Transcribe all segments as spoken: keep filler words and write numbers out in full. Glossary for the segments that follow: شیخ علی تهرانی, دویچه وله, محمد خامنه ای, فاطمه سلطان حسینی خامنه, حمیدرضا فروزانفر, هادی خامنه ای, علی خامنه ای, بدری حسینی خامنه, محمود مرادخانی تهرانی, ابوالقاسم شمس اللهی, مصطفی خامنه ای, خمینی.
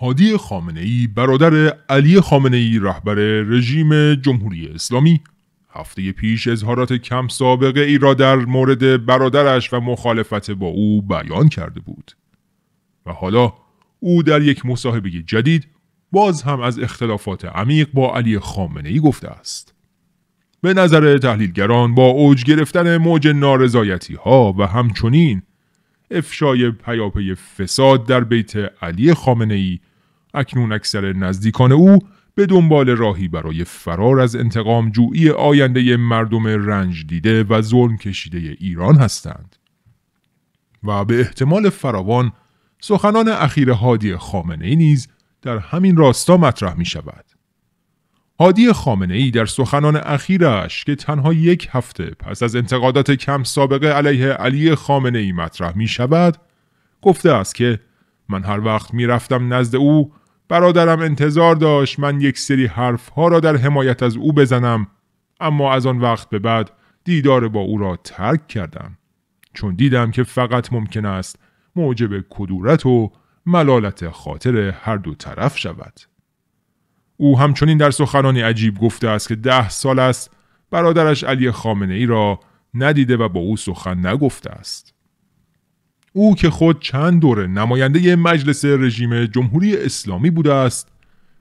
هادی خامنه ای برادر علی خامنه ای رهبر رژیم جمهوری اسلامی هفته پیش اظهارات کم سابقه ای را در مورد برادرش و مخالفت با او بیان کرده بود و حالا او در یک مصاحبه جدید باز هم از اختلافات عمیق با علی خامنه ای گفته است. به نظر تحلیلگران با اوج گرفتن موج نارضایتی ها و همچنین افشای پیاپی فساد در بیت علی خامنه ای اکنون اکثر نزدیکان او به دنبال راهی برای فرار از انتقام جویی آینده مردم رنج دیده و ظلم کشیده ایران هستند و به احتمال فراوان سخنان اخیر هادی خامنه ای نیز در همین راستا مطرح می شود. هادی خامنه ای در سخنان اخیرش که تنها یک هفته پس از انتقادات کم سابقه علیه علی خامنه ای مطرح می شود گفته است که من هر وقت می رفتم نزد او برادرم انتظار داشت من یک سری حرف ها را در حمایت از او بزنم اما از آن وقت به بعد دیدار با او را ترک کردم چون دیدم که فقط ممکن است موجب کدورت و ملالت خاطر هر دو طرف شود. او همچنین در سخنانی عجیب گفته است که ده سال است برادرش علی خامنه ای را ندیده و با او سخن نگفته است. او که خود چند دوره نماینده مجلس رژیم جمهوری اسلامی بوده است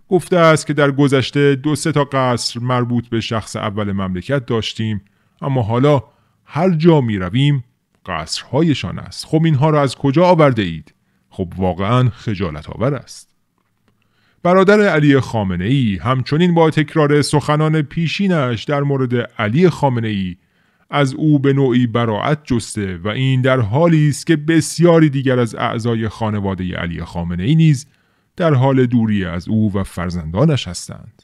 گفته است که در گذشته دو سه تا قصر مربوط به شخص اول مملکت داشتیم اما حالا هر جا می رویم قصرهایشان است. خب اینها را از کجا آورده اید؟ خب واقعا خجالت آور است. برادر علی خامنه ای همچنین با تکرار سخنان پیشینش در مورد علی خامنه ای از او به نوعی براعت جسته و این در حالی است که بسیاری دیگر از اعضای خانواده علی خامنه ای نیز در حال دوری از او و فرزندانش هستند.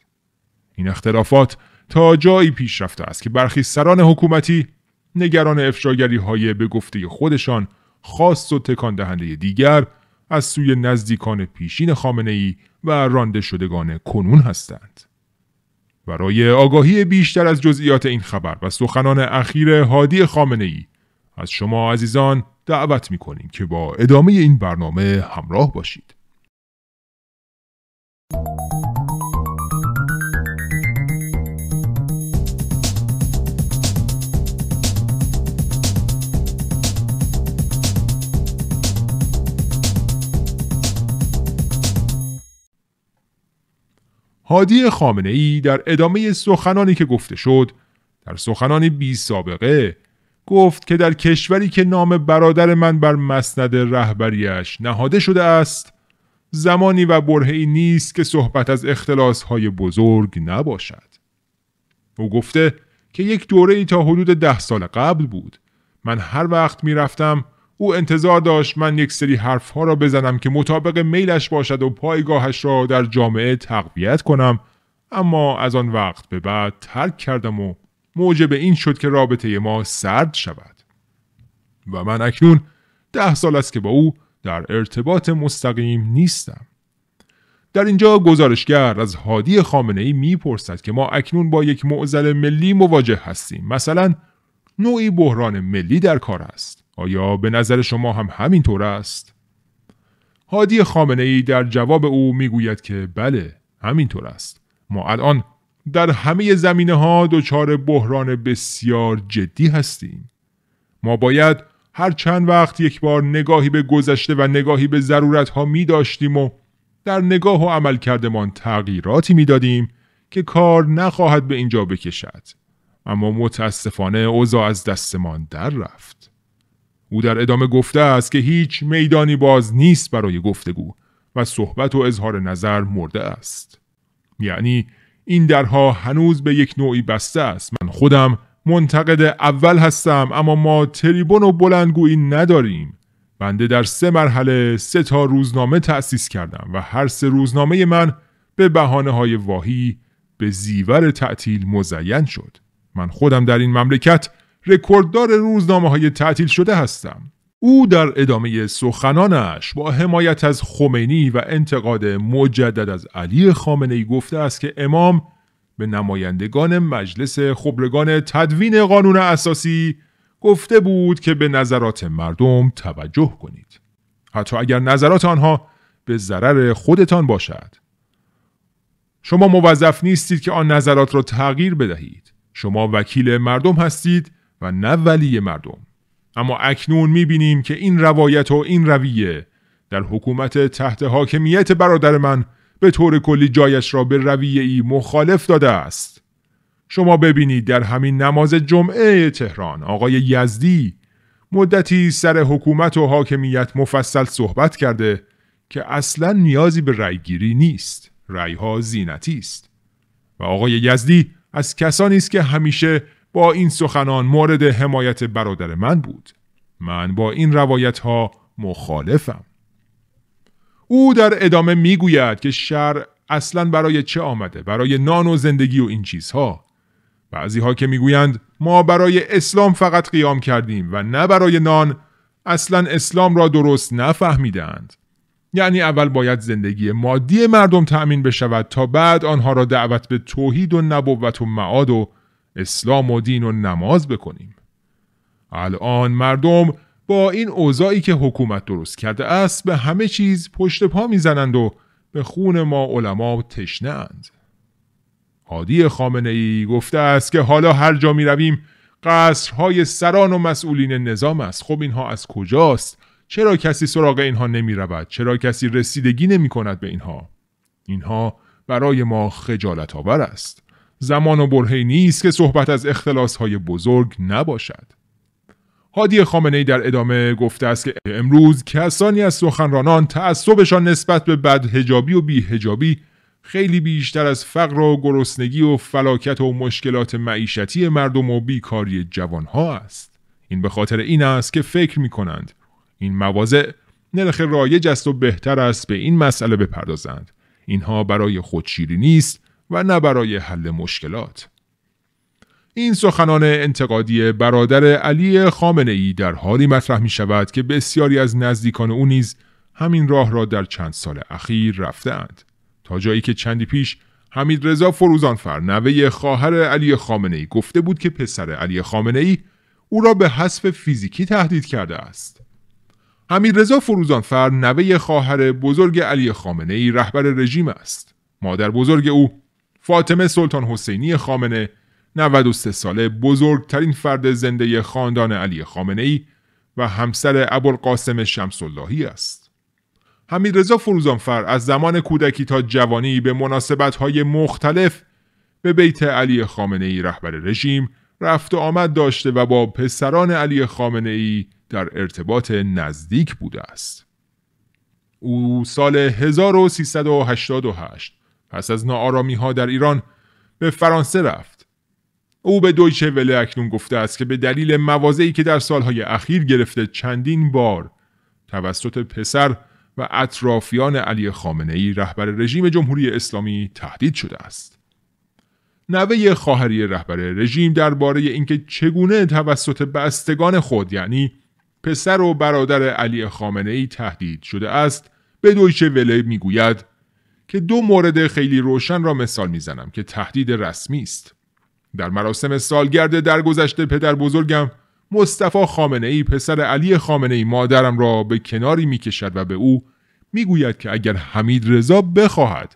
این اختلافات تا جایی پیش رفته است که برخی سران حکومتی نگران افشاگری های به گفته خودشان خاص و تکان دهنده دیگر از سوی نزدیکان پیشین خامنه ای و رانده شدگان کنون هستند. برای آگاهی بیشتر از جزئیات این خبر و سخنان اخیر هادی خامنه ای از شما عزیزان دعوت می‌کنیم که با ادامه این برنامه همراه باشید. هادی خامنه ای در ادامه سخنانی که گفته شد در سخنان بی سابقه گفت که در کشوری که نام برادر من بر مسند رهبریش نهاده شده است زمانی و برهه‌ای نیست که صحبت از اختلاس‌های بزرگ نباشد. او گفته که یک دوره‌ای تا حدود ده سال قبل بود. من هر وقت می رفتم او انتظار داشت من یک سری حرفها را بزنم که مطابق میلش باشد و پایگاهش را در جامعه تقویت کنم اما از آن وقت به بعد ترک کردم و موجب این شد که رابطه ما سرد شود و من اکنون ده سال است که با او در ارتباط مستقیم نیستم. در اینجا گزارشگر از هادی خامنه ای میپرسد که ما اکنون با یک معضل ملی مواجه هستیم، مثلا نوعی بحران ملی در کار است. آیا به نظر شما هم همینطور است؟ هادی خامنه ای در جواب او میگوید که بله همینطور است. ما الان در همه زمینه ها دچار بحران بسیار جدی هستیم. ما باید هر چند وقت یک بار نگاهی به گذشته و نگاهی به ضرورت ها می داشتیم و در نگاه و عملکردمان تغییراتی می دادیم که کار نخواهد به اینجا بکشد. اما متاسفانه اوضاع از دستمان در رفت. او در ادامه گفته است که هیچ میدانی باز نیست برای گفتگو و صحبت و اظهار نظر مرده است. یعنی این درها هنوز به یک نوعی بسته است. من خودم منتقد اول هستم اما ما تریبون و بلندگویی نداریم. بنده در سه مرحله سه تا روزنامه تأسیس کردم و هر سه روزنامه من به بهانه های واهی به زیور تعطیل مزین شد. من خودم در این مملکت رکورددار روزنامه های تعطیل شده هستم. او در ادامه سخنانش با حمایت از خمینی و انتقاد مجدد از علی خامنه ای گفته است که امام به نمایندگان مجلس خبرگان تدوین قانون اساسی گفته بود که به نظرات مردم توجه کنید. حتی اگر نظرات آنها به ضرر خودتان باشد. شما موظف نیستید که آن نظرات را تغییر بدهید. شما وکیل مردم هستید و نه ولی مردم. اما اکنون می‌بینیم که این روایت و این رویه در حکومت تحت حاکمیت برادر من به طور کلی جایش را به رویه‌ای مخالف داده است. شما ببینید در همین نماز جمعه تهران آقای یزدی مدتی سر حکومت و حاکمیت مفصل صحبت کرده که اصلا نیازی به رأیگیری نیست. رأیها زینتی است. و آقای یزدی از کسانی است که همیشه با این سخنان مورد حمایت برادر من بود. من با این روایت ها مخالفم. او در ادامه میگوید که شرع اصلا برای چه آمده؟ برای نان و زندگی و این چیزها. بعضی ها که میگویند ما برای اسلام فقط قیام کردیم و نه برای نان، اصلا اسلام را درست نفهمیدند. یعنی اول باید زندگی مادی مردم تأمین بشود تا بعد آنها را دعوت به توحید و نبوت و معاد و اسلام و دین و نماز بکنیم. الان مردم با این اوضاعی که حکومت درست کرده است به همه چیز پشت پا میزنند و به خون ما علما تشنه اند. هادی خامنه ای گفته است که حالا هر جا می رویم قصرهای سران و مسئولین نظام است. خب اینها از کجاست؟ چرا کسی سراغ اینها نمی رود؟ چرا کسی رسیدگی نمی کند به اینها؟ اینها برای ما خجالت آور است. زمان و برهه‌ای نیست که صحبت از اختلاسهای بزرگ نباشد. هادی خامنه ای در ادامه گفته است که امروز کسانی از سخنرانان تعصبشان نسبت به بدحجابی و بیحجابی خیلی بیشتر از فقر و گرسنگی و فلاکت و مشکلات معیشتی مردم و بیکاری جوانها است. این به خاطر این است که فکر می کنند این مواضع نرخ رایج است و بهتر است به این مسئله بپردازند. اینها برای خودشیری نیست و نه برای حل مشکلات. این سخنان انتقادی برادر علی خامنه ای در حالی مطرح می شود که بسیاری از نزدیکان او نیز همین راه را در چند سال اخیر رفتند. تا جایی که چندی پیش حمیدرضا فروزانفر نوه خواهر علی خامنه ای گفته بود که پسر علی خامنه ای او را به حذف فیزیکی تهدید کرده است. حمیدرضا فروزانفر نوه خواهر بزرگ علی خامنه ای رهبر رژیم است. مادر بزرگ او فاطمه سلطان حسینی خامنه نود و سه ساله بزرگترین فرد زنده خاندان علی خامنه ای و همسر ابوالقاسم شمس اللهی است. حمیدرضا فروزانفر از زمان کودکی تا جوانی به مناسبت‌های مختلف به بیت علی خامنه ای رهبر رژیم رفت و آمد داشته و با پسران علی خامنه ای در ارتباط نزدیک بوده است. او سال هزار و سیصد و هشتاد و هشت پس از ناآرامی‌ها در ایران به فرانسه رفت. او به دویچه وله اکنون گفته است که به دلیل مواضعی که در سالهای اخیر گرفته چندین بار توسط پسر و اطرافیان علی خامنه ای رهبر رژیم جمهوری اسلامی تهدید شده است. نوه خواهری رهبر رژیم درباره اینکه چگونه توسط بستگان خود یعنی پسر و برادر علی خامنه ای تهدید شده است به دویچه وله میگوید که دو مورد خیلی روشن را مثال میزنم که تهدید رسمی است. در مراسم سالگرد درگذشت پدر بزرگم مصطفی خامنه ای پسر علی خامنه ای مادرم را به کناری می کشد و به او می گوید که اگر حمیدرضا بخواهد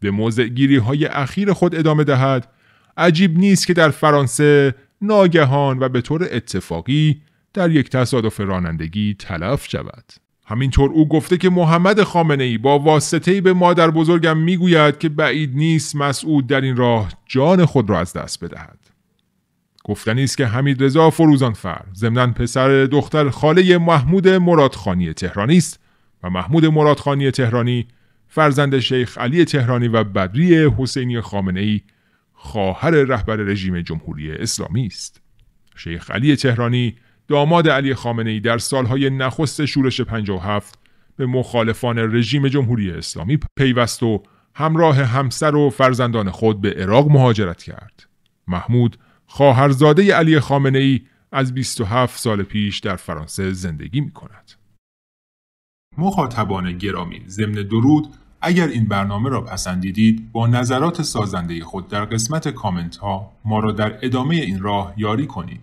به موضع گیری های اخیر خود ادامه دهد عجیب نیست که در فرانسه ناگهان و به طور اتفاقی در یک تصادف رانندگی تلف شود. همینطور او گفته که محمد خامنه ای با واسطه‌ای به مادر بزرگم میگوید که بعید نیست مسعود در این راه جان خود را از دست بدهد. گفتنی است که حمیدرضا فروزانفر ضمناً پسر دختر خاله محمود مرادخانی تهرانی است و محمود مرادخانی تهرانی فرزند شیخ علی تهرانی و بدری حسینی خامنه ای خواهر رهبر رژیم جمهوری اسلامی است. شیخ علی تهرانی داماد علی خامنه ای در سالهای نخست شورش پنجاه و هفت به مخالفان رژیم جمهوری اسلامی پیوست و همراه همسر و فرزندان خود به عراق مهاجرت کرد. محمود خواهرزاده علی خامنه ای از بیست و هفت سال پیش در فرانسه زندگی می کند. مخاطبان گرامی، ضمن درود، اگر این برنامه را پسندیدید با نظرات سازنده خود در قسمت کامنت ها ما را در ادامه این راه یاری کنید.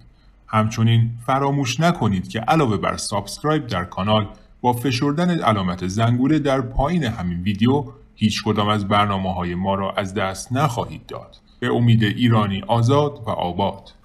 همچنین فراموش نکنید که علاوه بر سابسکرایب در کانال با فشردن علامت زنگوله در پایین همین ویدیو هیچ کدام از برنامه‌های ما را از دست نخواهید داد. به امید ایرانی آزاد و آباد.